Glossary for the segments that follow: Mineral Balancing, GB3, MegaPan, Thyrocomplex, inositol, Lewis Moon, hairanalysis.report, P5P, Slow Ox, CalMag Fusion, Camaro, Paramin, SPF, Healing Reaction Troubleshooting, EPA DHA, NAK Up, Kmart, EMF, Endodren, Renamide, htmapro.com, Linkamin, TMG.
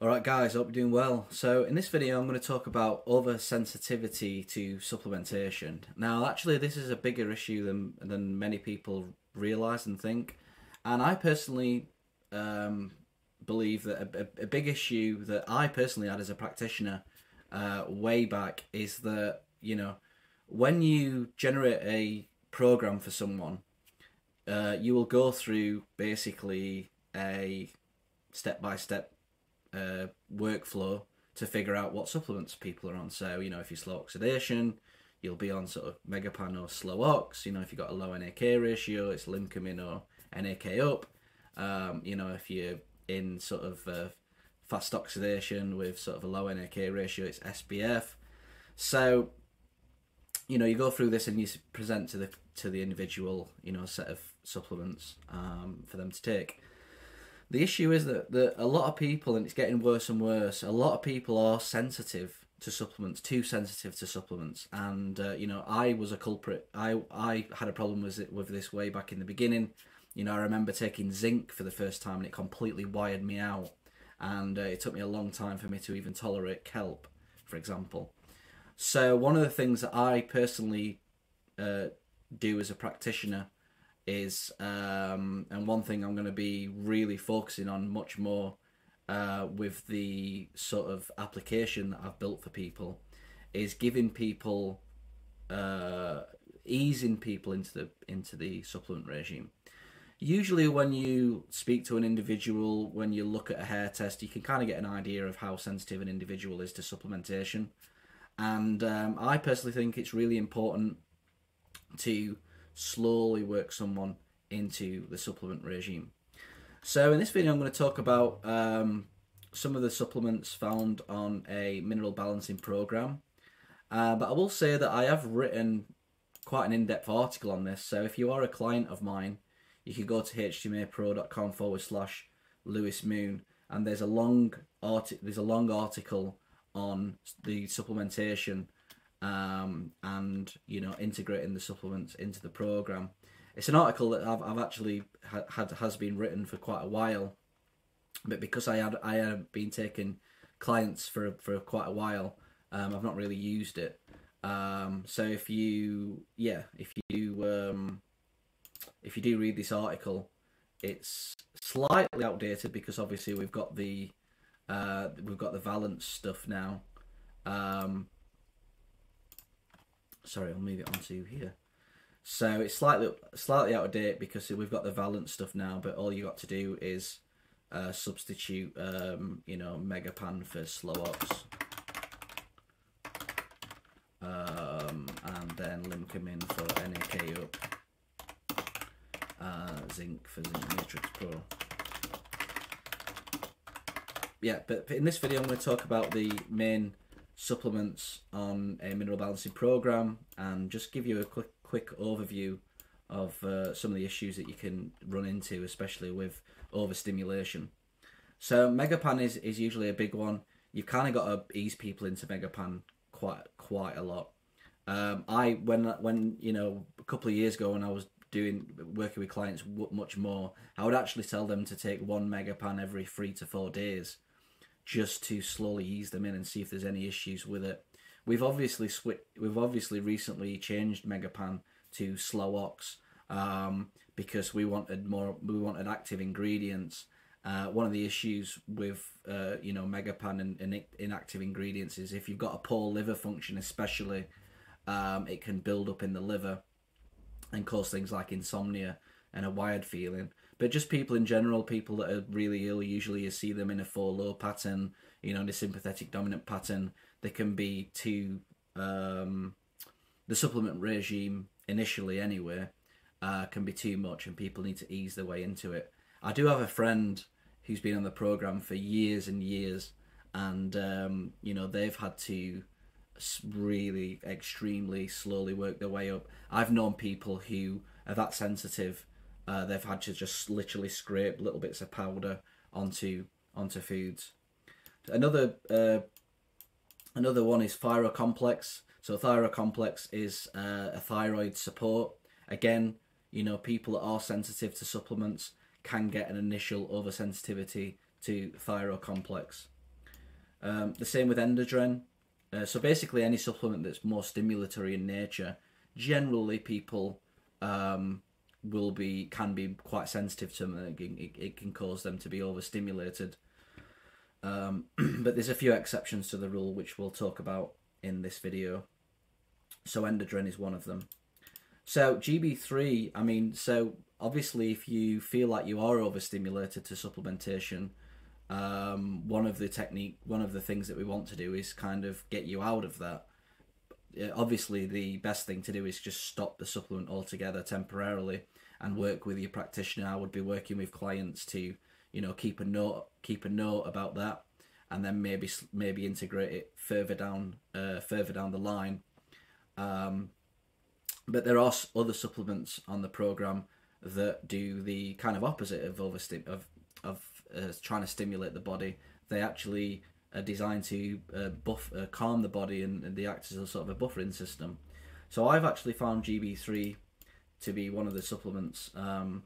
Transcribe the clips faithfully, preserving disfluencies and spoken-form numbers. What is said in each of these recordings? Alright guys, hope you're doing well. So in this video I'm going to talk about oversensitivity to supplementation. Now actually this is a bigger issue than, than many people realise and think. And I personally um, believe that a, a big issue that I personally had as a practitioner uh, way back is that, you know, when you generate a program for someone, uh, you will go through basically a step-by-step Uh, workflow to figure out what supplements people are on. So, you know, if you're slow oxidation, you'll be on sort of MegaPan or Slow Ox. You know, if you've got a low N A K ratio, it's Linkamin or N A K Up. Um, you know, if you're in sort of uh, fast oxidation with sort of a low N A K ratio, it's S P F. So, you know, you go through this and you present to the to the individual, you know, set of supplements um, for them to take. The issue is that, that a lot of people, and it's getting worse and worse, a lot of people are sensitive to supplements, too sensitive to supplements. And, uh, you know, I was a culprit. I, I had a problem with, it, with this way back in the beginning. You know, I remember taking zinc for the first time and it completely wired me out. And uh, it took me a long time for me to even tolerate kelp, for example. So one of the things that I personally uh, do as a practitioner is, um, and one thing I'm going to be really focusing on much more uh, with the sort of application that I've built for people, is giving people, uh, easing people into the into the supplement regime. Usually when you speak to an individual, when you look at a hair test, you can kind of get an idea of how sensitive an individual is to supplementation. And um, I personally think it's really important to slowly work someone into the supplement regime. So in this video I'm going to talk about um, some of the supplements found on a mineral balancing program, uh, but I will say that I have written quite an in-depth article on this, so if you are a client of mine you can go to htmapro.com forward slash Lewis Moon and there's a long article there's a long article on the supplementation Um, and, you know, integrating the supplements into the program. It's an article that I've, I've actually ha had has been written for quite a while, but because I had I had been taking clients for for quite a while, um, I've not really used it. Um, so if you yeah if you um, if you do read this article, it's slightly outdated because obviously we've got the uh, we've got the Valence stuff now. Um, Sorry, I'll move it onto here. So it's slightly slightly out of date because we've got the Valence stuff now, but all you got to do is uh, substitute, um, you know, MegaPan for Slow Ox, um, and then Linkamin for N A K Up, uh, zinc for Zinc Matrix Pro. Yeah, but in this video I'm going to talk about the main supplements on a mineral balancing program and just give you a quick quick overview of uh, some of the issues that you can run into, especially with overstimulation. So MegaPan is, is usually a big one. You've kind of got to ease people into MegaPan quite quite a lot. Um, I when when you know a couple of years ago when I was doing working with clients much more, I would actually tell them to take one MegaPan every three to four days. Just to slowly ease them in and see if there's any issues with it. We've obviously switched. We've obviously recently changed MegaPan to Slow Ox um, because we wanted more. We wanted active ingredients. Uh, one of the issues with uh, you know MegaPan and, and inactive ingredients is if you've got a poor liver function, especially, um, it can build up in the liver and cause things like insomnia and a wired feeling. But just people in general, people that are really ill, usually you see them in a four low pattern, you know, in a sympathetic dominant pattern. They can be too, um, the supplement regime initially anyway, uh, can be too much and people need to ease their way into it. I do have a friend who's been on the program for years and years and, um, you know, they've had to really extremely slowly work their way up. I've known people who are that sensitive. Uh, they've had to just literally scrape little bits of powder onto onto foods. Another uh, another one is Thyrocomplex. So Thyrocomplex is uh, a thyroid support. Again, you know, people that are sensitive to supplements can get an initial oversensitivity to Thyrocomplex. Um, the same with Endodren. Uh, so basically any supplement that's more stimulatory in nature, generally people um, will be can be quite sensitive to them. It, it can cause them to be overstimulated. Um, but there's a few exceptions to the rule which we'll talk about in this video. So Endodren is one of them. So G B three, I mean, so obviously if you feel like you are overstimulated to supplementation, um, one of the technique, one of the things that we want to do is kind of get you out of that. Obviously the best thing to do is just stop the supplement altogether temporarily and work with your practitioner. I would be working with clients to, you know, keep a note, keep a note about that, and then maybe maybe integrate it further down, uh, further down the line. Um, but there are other supplements on the program that do the kind of opposite of overstim of of uh, trying to stimulate the body. They actually are designed to uh, buff, uh, calm the body, and, and they act as a sort of a buffering system. So I've actually found G B three to be one of the supplements. Um,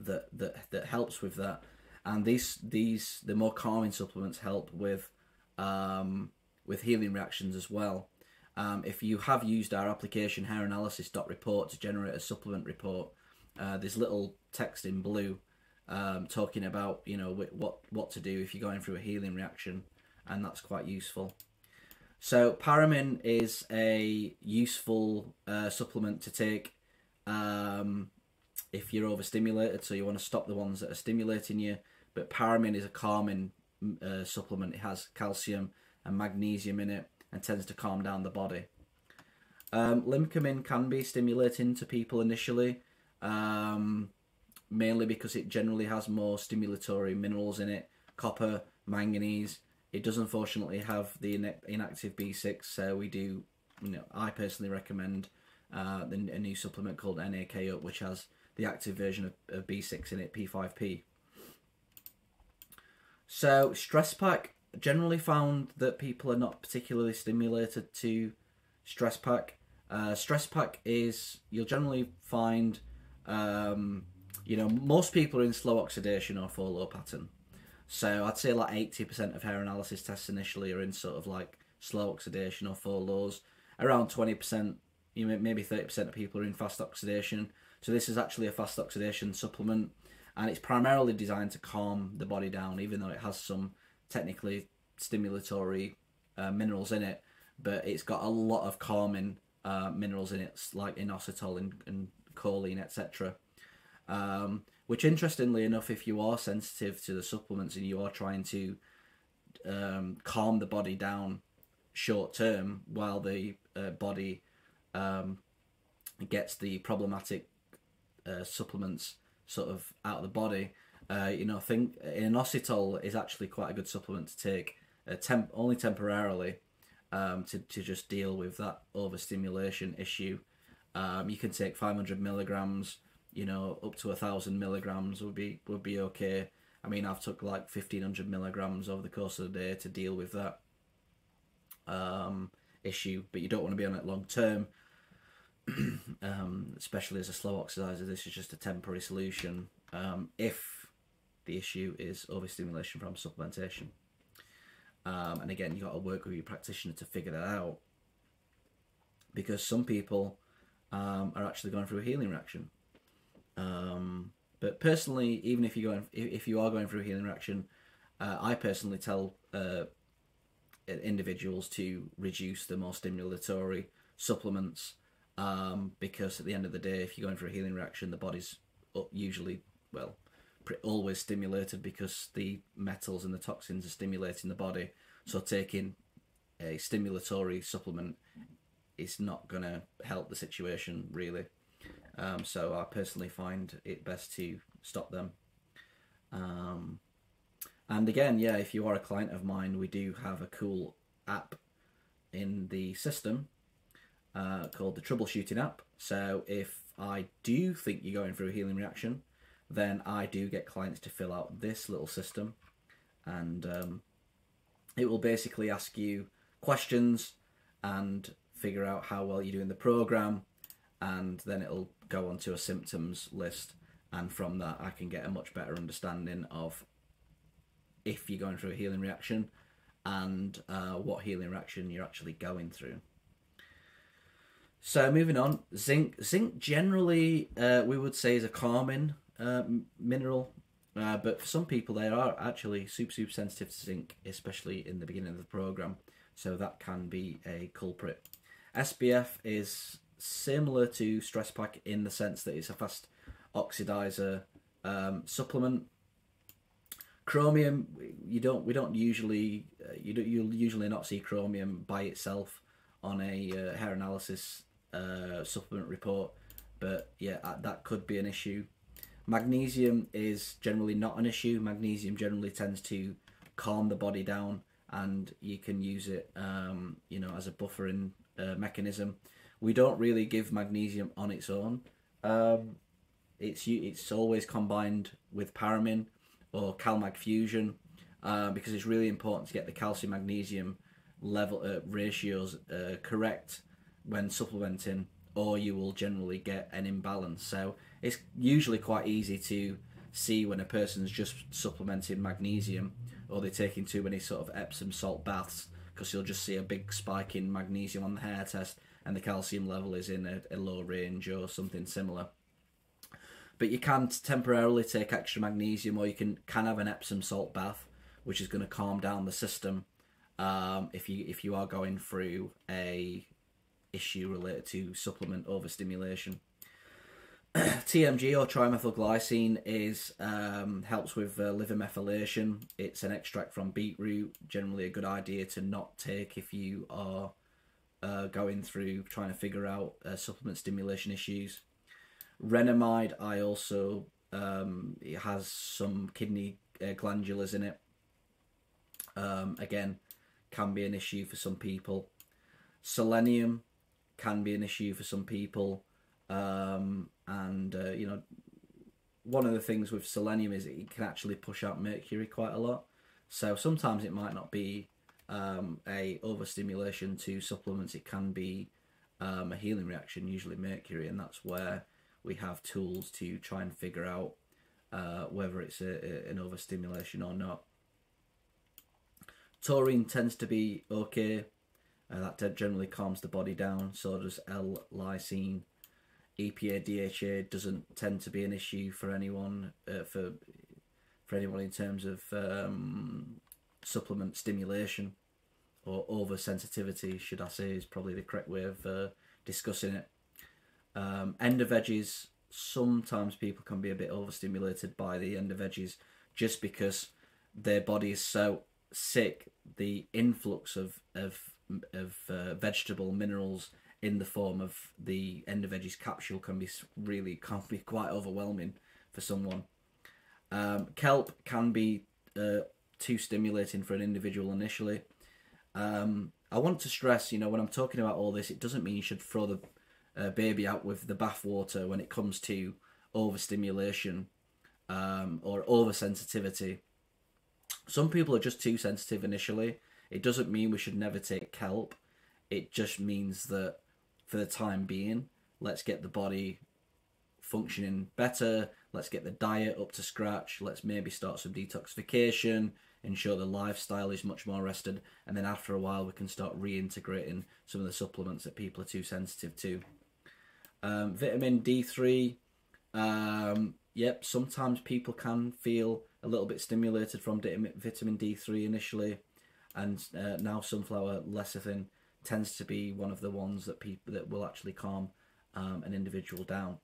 that that that helps with that, and these these the more calming supplements help with um with healing reactions as well. Um if you have used our application hair analysis dot report to generate a supplement report, uh there's little text in blue um talking about, you know, what what to do if you're going through a healing reaction, and that's quite useful. So Paramin is a useful uh supplement to take um if you're overstimulated, so you want to stop the ones that are stimulating you. But Paramin is a calming uh, supplement. It has calcium and magnesium in it and tends to calm down the body. Um, Linkamin can be stimulating to people initially, um, mainly because it generally has more stimulatory minerals in it, copper, manganese. It does unfortunately have the in inactive B six, so we do, you know, I personally recommend uh, a new supplement called N A K Up, which has the active version of B six in it, P five P. So stress pack, generally found that people are not particularly stimulated to stress pack. Uh, stress pack is, you'll generally find, um, you know, most people are in slow oxidation or follow pattern. So I'd say like eighty percent of hair analysis tests initially are in sort of like slow oxidation or follows. Around twenty percent, you know, maybe thirty percent of people are in fast oxidation. So this is actually a fast oxidation supplement, and it's primarily designed to calm the body down, even though it has some technically stimulatory uh, minerals in it, but it's got a lot of calming uh, minerals in it, like inositol and, and choline, et cetera. Um, which, interestingly enough, if you are sensitive to the supplements and you are trying to um, calm the body down short term while the uh, body um, gets the problematic Uh, supplements sort of out of the body, uh, you know, think inositol is actually quite a good supplement to take uh, temp only temporarily um, to, to just deal with that overstimulation issue. Um, you can take five hundred milligrams, you know, up to a thousand milligrams would be would be okay. I mean, I've took like fifteen hundred milligrams over the course of the day to deal with that um, issue, but you don't want to be on it long term. Um, especially as a slow oxidizer, this is just a temporary solution um, if the issue is overstimulation from supplementation. Um, and again, you've got to work with your practitioner to figure that out, because some people um, are actually going through a healing reaction. Um, but personally, even if you're going, if you are going through a healing reaction, uh, I personally tell uh, individuals to reduce the more stimulatory supplements. Um, because at the end of the day, if you're going for a healing reaction, the body's usually, well, always stimulated, because the metals and the toxins are stimulating the body. So taking a stimulatory supplement is not going to help the situation, really. Um, so I personally find it best to stop them. Um, and again, yeah, if you are a client of mine, we do have a cool app in the system Uh, called the troubleshooting app. So if I do think you're going through a healing reaction, then I do get clients to fill out this little system, and um, it will basically ask you questions and figure out how well you do in the program, and then it'll go onto a symptoms list, and from that I can get a much better understanding of if you're going through a healing reaction and uh, what healing reaction you're actually going through. So moving on, zinc. Zinc generally, uh, we would say, is a calming uh, mineral, uh, but for some people they are actually super, super sensitive to zinc, especially in the beginning of the program. So that can be a culprit. S P F is similar to Stress Pack in the sense that it's a fast oxidizer um, supplement. Chromium, you don't, we don't usually, uh, you don't, you'll usually not see chromium by itself on a uh, hair analysis uh, supplement report, but yeah, that could be an issue. Magnesium is generally not an issue. Magnesium generally tends to calm the body down, and you can use it, um, you know, as a buffering uh, mechanism. We don't really give magnesium on its own. Um, it's it's always combined with Paramin or CalMag Fusion uh, because it's really important to get the calcium magnesium level uh, ratios uh, correct when supplementing, or you will generally get an imbalance. So it's usually quite easy to see when a person's just supplementing magnesium or they're taking too many sort of Epsom salt baths, because you'll just see a big spike in magnesium on the hair test and the calcium level is in a, a low range or something similar. But you can temporarily take extra magnesium, or you can, can have an Epsom salt bath, which is going to calm down the system um, if you if you are going through a issue related to supplement overstimulation. T M G or trimethylglycine is um, helps with uh, liver methylation. It's an extract from beetroot. Generally a good idea to not take if you are uh, going through trying to figure out uh, supplement stimulation issues. Renamide, I also um, it has some kidney uh, glandulas in it. Um, again, can be an issue for some people. Selenium can be an issue for some people. Um, and uh, you know, one of the things with selenium is it can actually push out mercury quite a lot, so sometimes it might not be um, a overstimulation to supplements, it can be um, a healing reaction, usually mercury, and that's where we have tools to try and figure out uh, whether it's a, a, an overstimulation or not. Taurine tends to be okay, uh, that generally calms the body down, so does L-lysine. E P A D H A doesn't tend to be an issue for anyone uh, for for anyone in terms of um, supplement stimulation or oversensitivity, should I say, is probably the correct way of uh, discussing it. Um, end of veggies, sometimes people can be a bit overstimulated by the end of veggies just because their body is so sick. The influx of of of uh, vegetable minerals in the form of the end of veggies capsule can be really can be quite overwhelming for someone. Um, kelp can be uh, too stimulating for an individual initially. Um, I want to stress, you know, when I'm talking about all this, it doesn't mean you should throw the uh, baby out with the bathwater when it comes to overstimulation um, or oversensitivity. Some people are just too sensitive initially. It doesn't mean we should never take kelp. It just means that for the time being, let's get the body functioning better, let's get the diet up to scratch, let's maybe start some detoxification, ensure the lifestyle is much more rested, and then after a while we can start reintegrating some of the supplements that people are too sensitive to. Um, vitamin D three, um, yep, sometimes people can feel a little bit stimulated from vitamin D three initially, and uh, now sunflower lecithin tends to be one of the ones that people that will actually calm um, an individual down.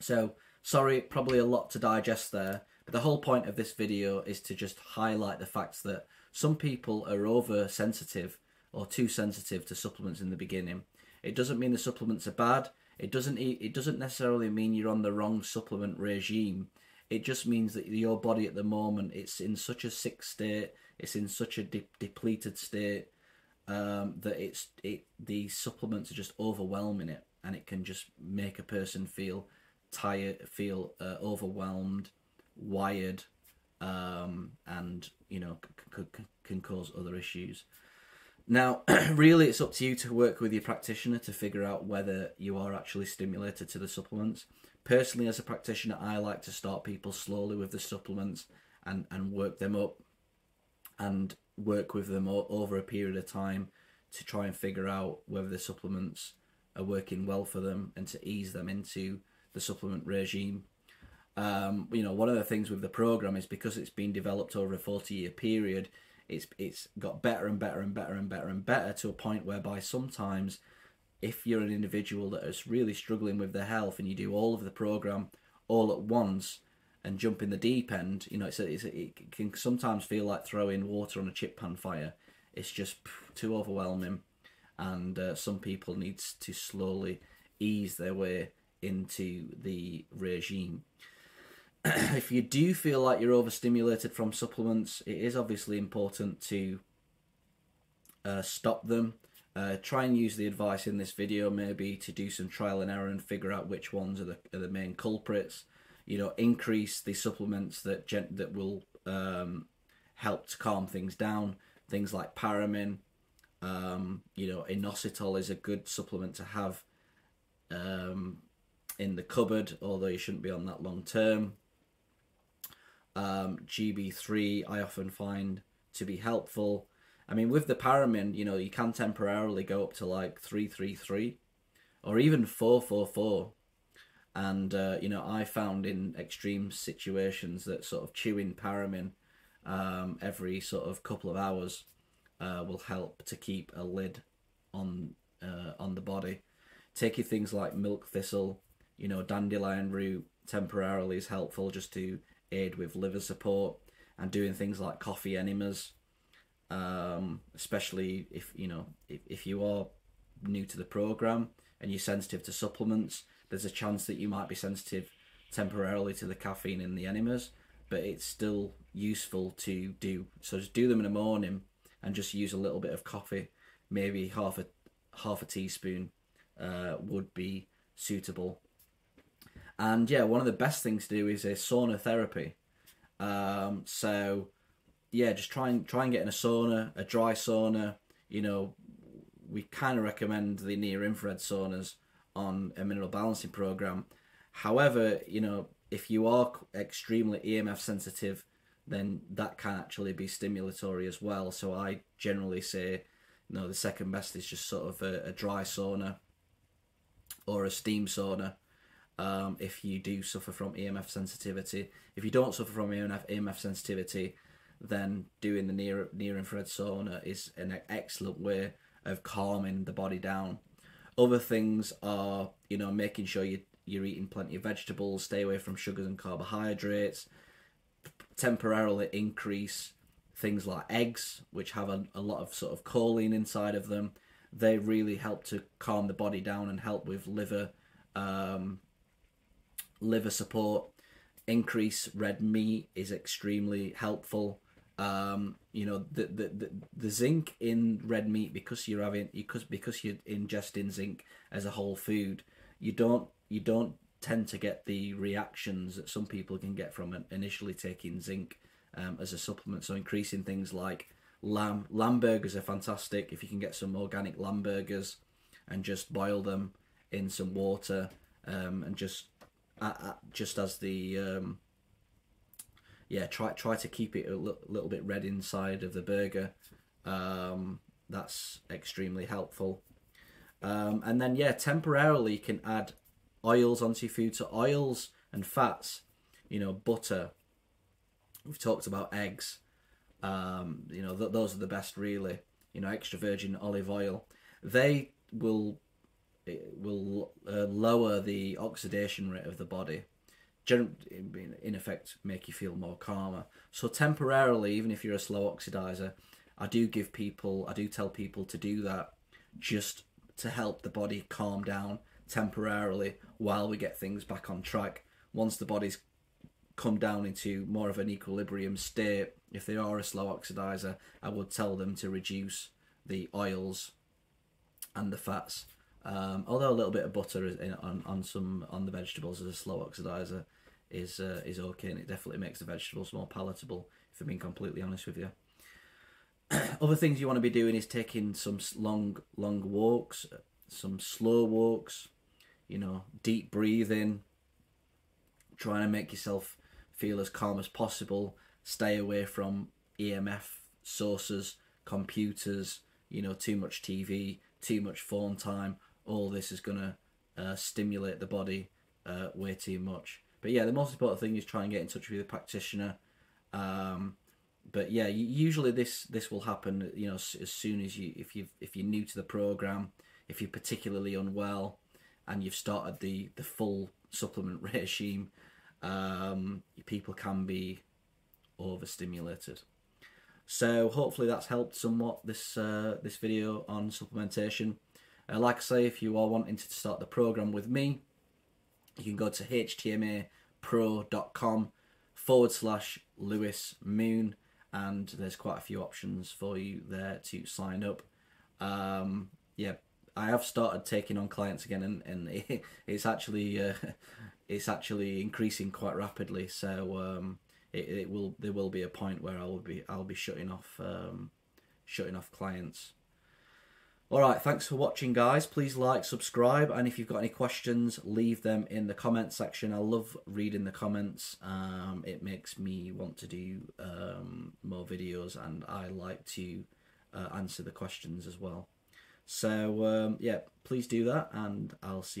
So sorry, probably a lot to digest there, but the whole point of this video is to just highlight the fact that some people are oversensitive or too sensitive to supplements in the beginning. It doesn't mean the supplements are bad. It doesn't it doesn't necessarily mean you're on the wrong supplement regime. It just means that your body at the moment, it's in such a sick state, it's in such a de depleted state, Um, that it's it the supplements are just overwhelming it, and it can just make a person feel tired, feel uh, overwhelmed, wired, um, and you know c c can cause other issues. Now, really, it's up to you to work with your practitioner to figure out whether you are actually stimulated to the supplements. Personally, as a practitioner, I like to start people slowly with the supplements and and work them up. and work with them over a period of time to try and figure out whether the supplements are working well for them and to ease them into the supplement regime. Um, you know, one of the things with the program is because it's been developed over a forty year period, it's it's got better and better and better and better and better to a point whereby sometimes if you're an individual that is really struggling with their health and you do all of the program all at once and jump in the deep end, you know, it's, a, it's a, it can sometimes feel like throwing water on a chip pan fire. It's just too overwhelming, and uh, some people need to slowly ease their way into the regime. If you do feel like you're overstimulated from supplements, it is obviously important to uh, stop them. Uh, try and use the advice in this video maybe to do some trial and error and figure out which ones are the, are the main culprits. You know, increase the supplements that gen that will um, help to calm things down. Things like Paramin, um, you know, inositol is a good supplement to have um, in the cupboard, although you shouldn't be on that long term. Um, G B three I often find to be helpful. I mean, with the Paramin, you know, you can temporarily go up to like three three three or even four four four. And, uh, you know, I found in extreme situations that sort of chewing Paramin um, every sort of couple of hours uh, will help to keep a lid on, uh, on the body. Taking things like milk thistle, you know, dandelion root temporarily is helpful just to aid with liver support, and doing things like coffee enemas, um, especially if, you know, if, if you are new to the program and you're sensitive to supplements, there's a chance that you might be sensitive temporarily to the caffeine in the enemas, but it's still useful to do. So just do them in the morning and just use a little bit of coffee, maybe half a half a teaspoon uh, would be suitable. And yeah, one of the best things to do is a sauna therapy. Um, so yeah, just try and try and get in a sauna, a dry sauna. You know, we kind of recommend the near infrared saunas on a mineral balancing program. However, you know, if you are extremely E M F sensitive, then that can actually be stimulatory as well. So I generally say, you know, the second best is just sort of a, a dry sauna or a steam sauna um, if you do suffer from E M F sensitivity. If you don't suffer from E M F, E M F sensitivity, then doing the near, near infrared sauna is an excellent way of calming the body down. Other things are, you know, making sure you, you're eating plenty of vegetables, stay away from sugars and carbohydrates, temporarily increase things like eggs, which have a, a lot of sort of choline inside of them. They really help to calm the body down and help with liver, um, liver support. Increase red meat is extremely helpful. Um, you know, the, the the the zinc in red meat, because you're having because because you're ingesting zinc as a whole food, you don't you don't tend to get the reactions that some people can get from initially taking zinc um, as a supplement. So increasing things like lamb lamb burgers are fantastic. If you can get some organic lamb burgers and just boil them in some water um, and just uh, just as the um, yeah, try try to keep it a little bit red inside of the burger. Um, that's extremely helpful. Um, and then, yeah, temporarily you can add oils onto your food. So oils and fats, you know, butter. We've talked about eggs. Um, you know, th those are the best, really. You know, extra virgin olive oil. They will, will uh, lower the oxidation rate of the body. In effect, make you feel more calmer. So temporarily, even if you're a slow oxidizer, I do give people, I do tell people to do that just to help the body calm down temporarily while we get things back on track. Once the body's come down into more of an equilibrium state, if they are a slow oxidizer, I would tell them to reduce the oils and the fats. Um, although a little bit of butter is in, on on some on the vegetables as a slow oxidizer is uh, is okay, and it definitely makes the vegetables more palatable, if I'm being completely honest with you. Other things you want to be doing is taking some long long walks, some slow walks, you know, deep breathing, trying to make yourself feel as calm as possible. Stay away from E M F sources, computers, you know, too much T V, too much phone time, all this is going to uh, stimulate the body uh, way too much. But yeah, the most important thing is try and get in touch with the practitioner. Um, but yeah, usually this this will happen, you know, as soon as you, if you if you're new to the program, if you're particularly unwell, and you've started the the full supplement regime, um, people can be overstimulated. So hopefully that's helped somewhat, this uh, this video on supplementation. Uh, like I say, if you are wanting to start the program with me, you can go to htmapro.com forward slash Lewis Moon, and there's quite a few options for you there to sign up. Um, yeah, I have started taking on clients again, and, and it, it's actually uh, it's actually increasing quite rapidly. So um, it, it will there will be a point where I will be I'll be shutting off um, shutting off clients. All right, thanks for watching, guys. Please like, subscribe, and if you've got any questions, leave them in the comment section. I love reading the comments. Um, it makes me want to do um, more videos, and I like to uh, answer the questions as well. So, um, yeah, please do that, and I'll see you.